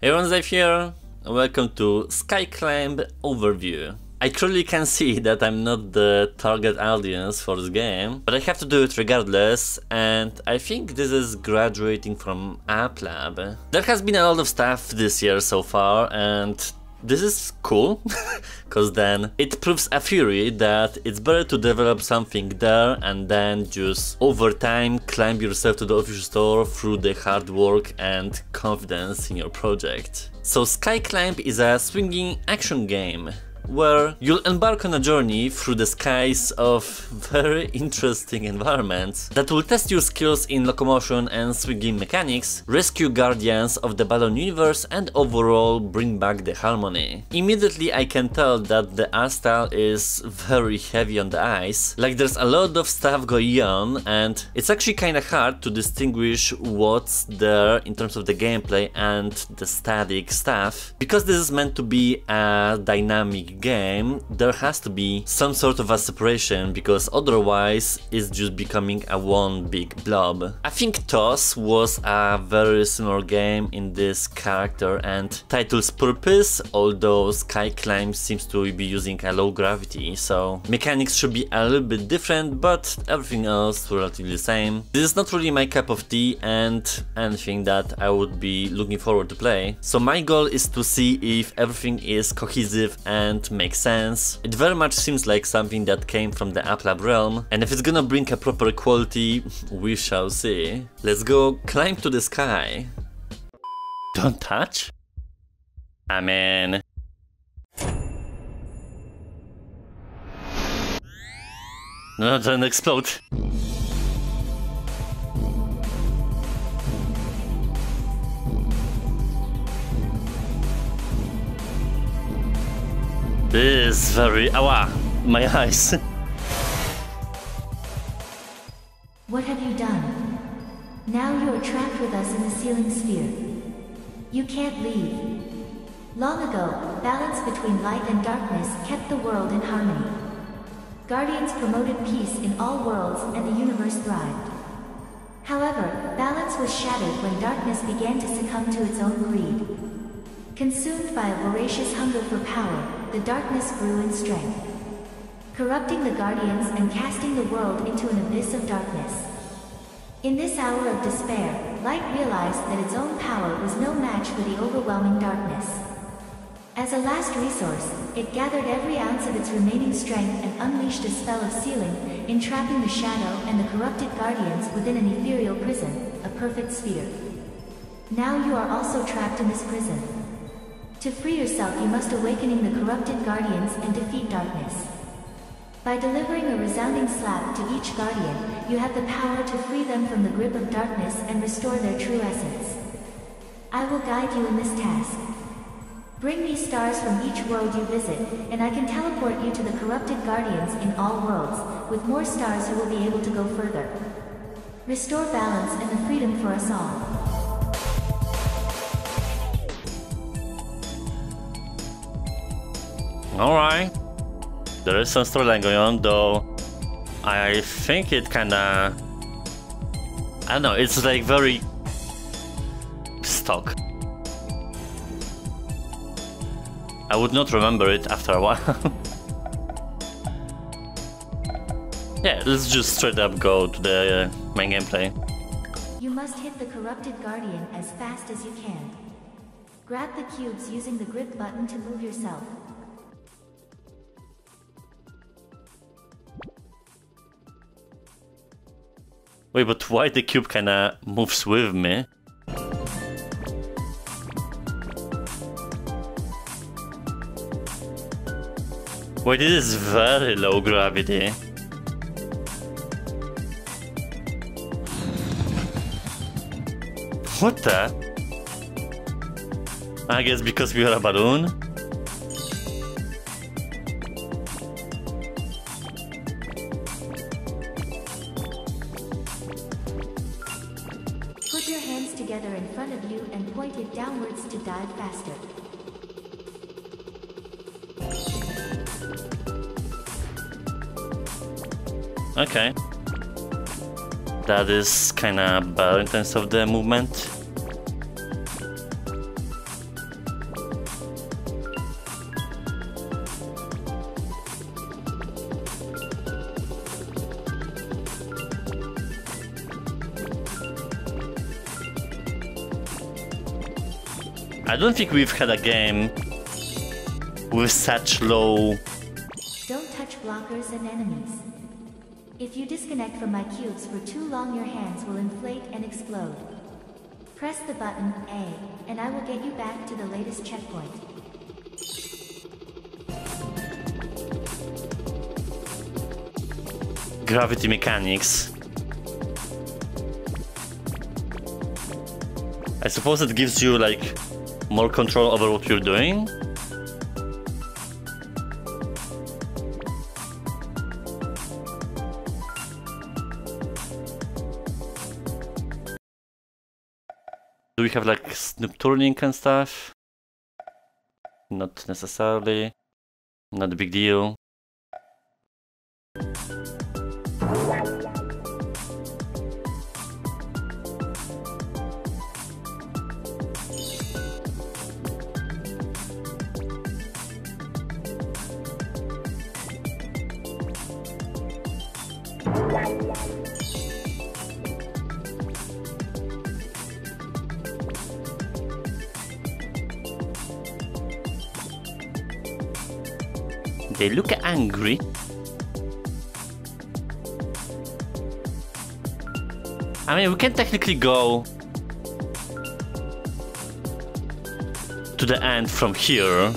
Hey everyone, Zyf here, welcome to Sky Climb Overview. I truly can see that I'm not the target audience for this game, but I have to do it regardless, and I think this is graduating from App Lab. There has been a lot of stuff this year so far, and this is cool, because then it proves a theory that it's better to develop something there and then just over time climb yourself to the official store through the hard work and confidence in your project. So Sky Climb is a swinging action game where you'll embark on a journey through the skies of very interesting environments that will test your skills in locomotion and swinging mechanics, rescue guardians of the balloon universe, and overall bring back the harmony. Immediately I can tell that the art style is very heavy on the eyes, like there's a lot of stuff going on and it's actually kinda hard to distinguish what's there in terms of the gameplay and the static stuff. Because this is meant to be a dynamic game, there has to be some sort of a separation, because otherwise it's just becoming a one big blob. I think Toss was a very similar game in this character and title's purpose, although Sky Climb seems to be using a low gravity, so mechanics should be a little bit different, but everything else relatively the same. This is not really my cup of tea and anything that I would be looking forward to play, so my goal is to see if everything is cohesive and makes sense. It very much seems like something that came from the App Lab realm, and if it's gonna bring a proper quality, we shall see. Let's go climb to the sky. Don't touch? I mean... no, don't explode. This is very... awa! My eyes! What have you done? Now you're trapped with us in the ceiling sphere. You can't leave. Long ago, balance between light and darkness kept the world in harmony. Guardians promoted peace in all worlds and the universe thrived. However, balance was shattered when darkness began to succumb to its own greed. Consumed by a voracious hunger for power, the darkness grew in strength, corrupting the guardians and casting the world into an abyss of darkness. In this hour of despair, light realized that its own power was no match for the overwhelming darkness. As a last resource, it gathered every ounce of its remaining strength and unleashed a spell of sealing, entrapping the shadow and the corrupted guardians within an ethereal prison, a perfect sphere. Now you are also trapped in this prison. To free yourself, you must awaken the corrupted guardians and defeat darkness. By delivering a resounding slap to each guardian, you have the power to free them from the grip of darkness and restore their true essence. I will guide you in this task. Bring me stars from each world you visit, and I can teleport you to the corrupted guardians in all worlds. With more stars, you will be able to go further. Restore balance and the freedom for us all. Alright, there is some storyline going on, though I think it kinda... I don't know, it's like very... stuck. I would not remember it after a while. Yeah, let's just straight up go to the main gameplay. You must hit the corrupted guardian as fast as you can. Grab the cubes using the grip button to move yourself. Wait, but why the cube kinda moves with me? Wait, this is very low gravity. What the? I guess because we are a balloon? Together in front of you and point it downwards to dive faster. Okay. That is kinda bad in terms of the movement. I don't think we've had a game with such low... Don't touch blockers and enemies. If you disconnect from my cubes for too long, your hands will inflate and explode. Press the button A, and I will get you back to the latest checkpoint. Gravity mechanics. I suppose it gives you like more control over what you're doing. Do we have like snoopturning and stuff? Not necessarily. Not a big deal. They look angry. I mean, we can technically go to the end from here.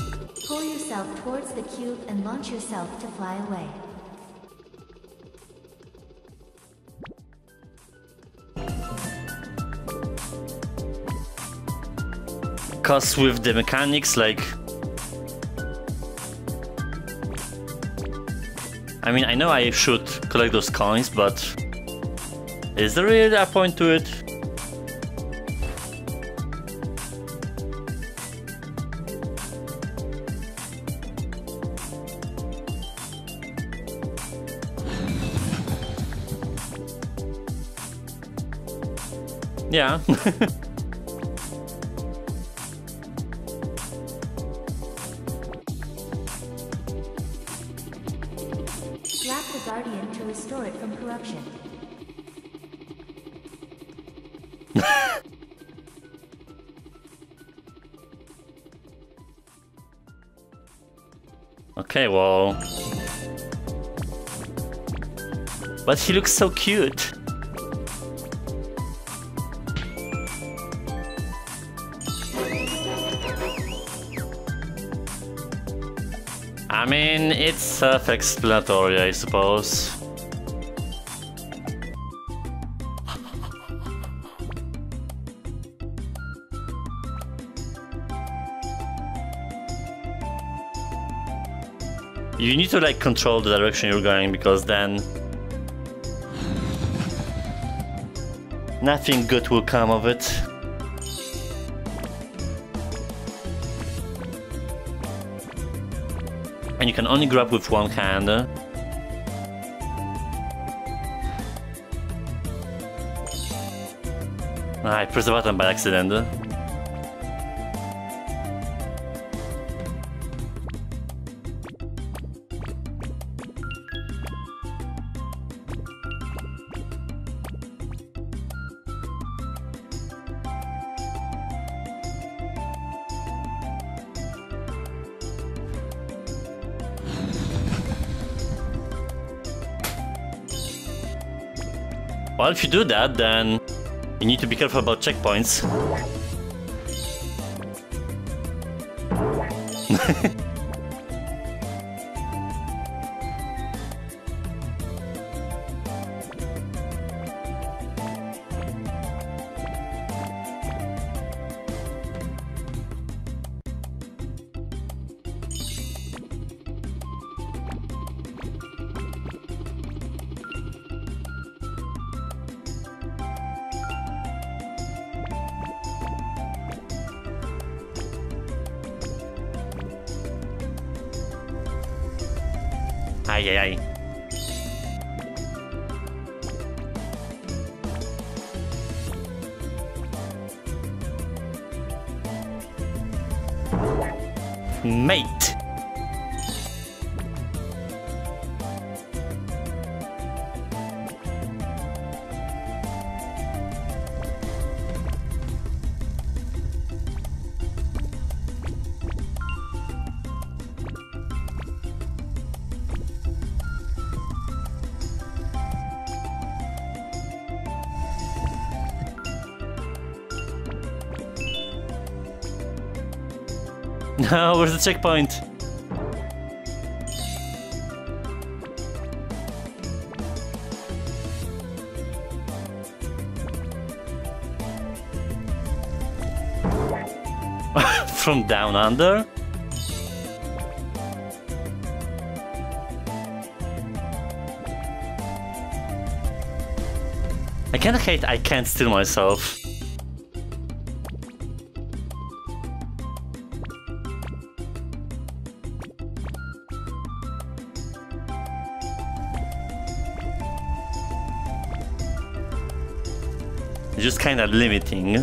Pull yourself towards the cube and launch yourself to fly away. Because with the mechanics, like... I mean, I know I should collect those coins, but is there really a point to it? Yeah. Okay, well... But he looks so cute! I mean, it's self-explanatory, I suppose. You need to like control the direction you're going, because then nothing good will come of it. And you can only grab with one hand. I pressed the button by accident. Well, if you do that, then you need to be careful about checkpoints. Ay, ay, ay. Mate. Now, where's the checkpoint? From down under? I can't hate, I can't steal myself. It's just kind of limiting.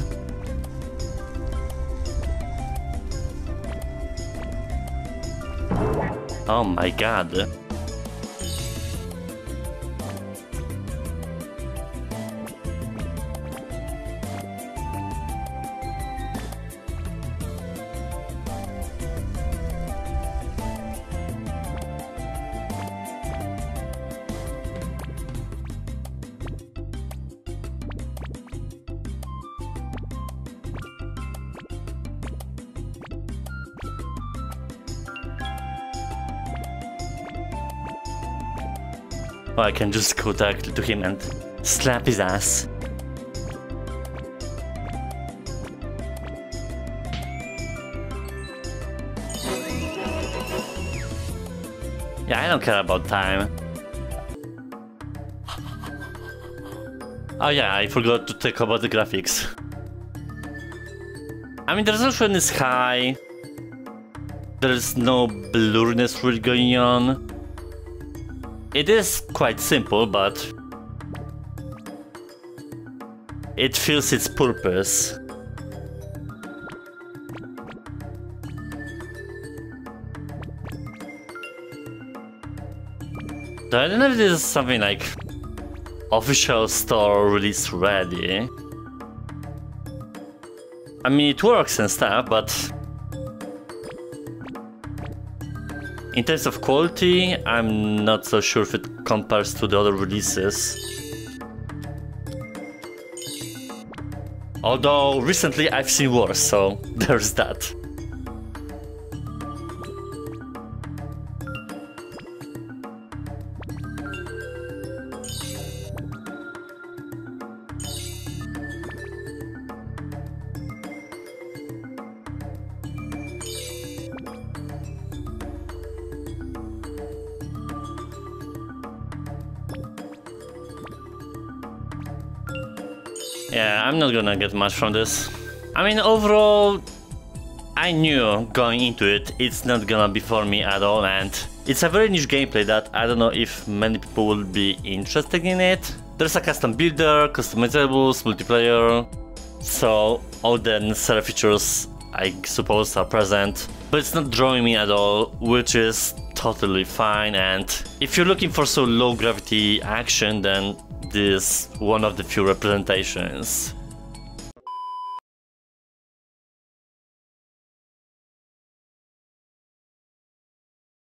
Oh my god. Oh, I can just go directly to him and slap his ass. Yeah, I don't care about time. Oh yeah, I forgot to talk about the graphics. I mean, the resolution is high. There's no blurriness really going on. It is quite simple, but it feels its purpose. So I don't know if this is something like official store release ready. I mean, it works and stuff, but in terms of quality, I'm not so sure if it compares to the other releases. Although recently I've seen worse, so there's that. Yeah, I'm not gonna get much from this. I mean, overall, I knew going into it, it's not gonna be for me at all, and it's a very niche gameplay that I don't know if many people will be interested in it. There's a custom builder, customizables, multiplayer, so all the necessary features I suppose are present, but it's not drawing me at all, which is totally fine. And if you're looking for so low gravity action, then this one of the few representations.